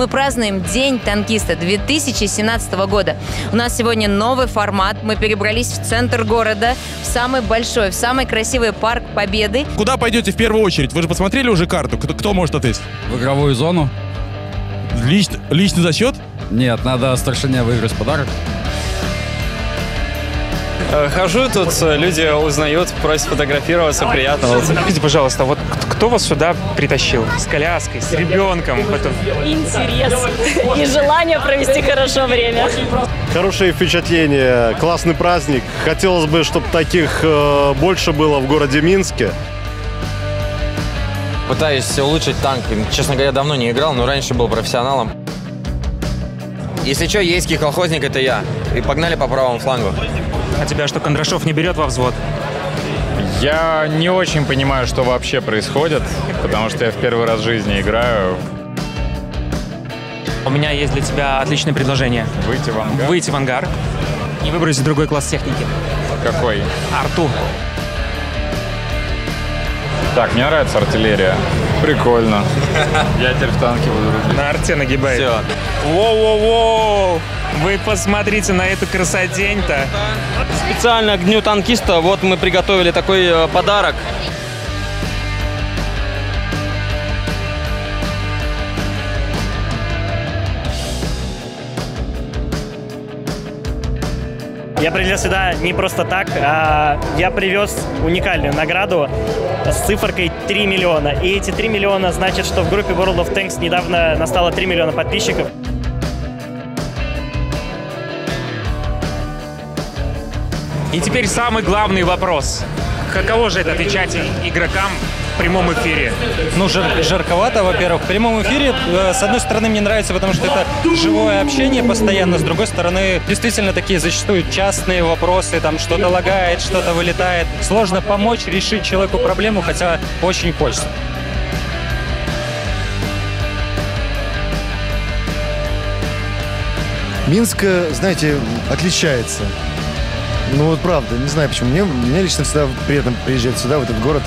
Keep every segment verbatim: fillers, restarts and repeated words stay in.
Мы празднуем День Танкиста две тысячи семнадцатого года. У нас сегодня новый формат. Мы перебрались в центр города, в самый большой, в самый красивый Парк Победы. Куда пойдете в первую очередь? Вы же посмотрели уже карту? Кто, кто может ответить? В игровую зону. Лично, лично за счет? Нет, надо старшине выиграть подарок. Хожу тут, люди узнают, просят фотографироваться, приятно. Скажите, пожалуйста, вот кто вас сюда притащил? С коляской, с ребенком? Интерес и желание провести хорошо время. Хорошие впечатления, классный праздник. Хотелось бы, чтобы таких больше было в городе Минске. Пытаюсь улучшить танк. Честно говоря, давно не играл, но раньше был профессионалом. Если что, ейский колхозник — это я. И погнали по правому флангу. А тебя что, Кондрашов не берет во взвод? Я не очень понимаю, что вообще происходит, потому что я в первый раз в жизни играю. У меня есть для тебя отличное предложение. Выйти в ангар. Выйти в ангар и выбросить другой класс техники. Какой? Арту. Так, мне нравится артиллерия. Прикольно. Я теперь в танке буду рубить. На арте нагибает. Все. Воу-воу-воу! Вы посмотрите на эту красотень-то. Специально к Дню Танкиста вот мы приготовили такой подарок. Я прилетел сюда не просто так, а я привез уникальную награду с цифрой три миллиона. И эти три миллиона значит, что в группе World of Tanks недавно настало три миллиона подписчиков. И теперь самый главный вопрос. Каково же это отвечать игрокам в прямом эфире? Ну, жир, жарковато, во-первых. В прямом эфире, с одной стороны, мне нравится, потому что это живое общение постоянно, с другой стороны, действительно такие зачастую частные вопросы, там что-то лагает, что-то вылетает. Сложно помочь решить человеку проблему, хотя очень хочется. Минск, знаете, отличается. Ну вот правда, не знаю почему. Мне, мне лично всегда приятно приезжать сюда, в этот город.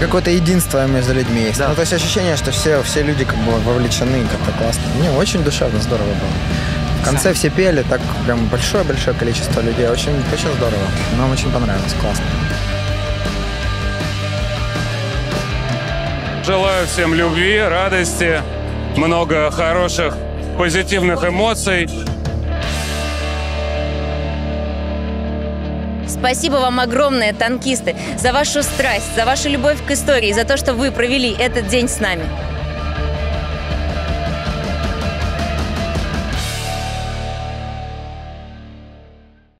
Какое-то единство между людьми есть. Да. Ну, то есть ощущение, что все, все люди как бы вовлечены, как-то классно. Мне очень душевно, здорово было. В конце все пели, так прям большое-большое количество людей. Очень, очень здорово. Нам очень понравилось, классно. Желаю всем любви, радости, много хороших, позитивных эмоций. Спасибо вам огромное, танкисты, за вашу страсть, за вашу любовь к истории, за то, что вы провели этот день с нами.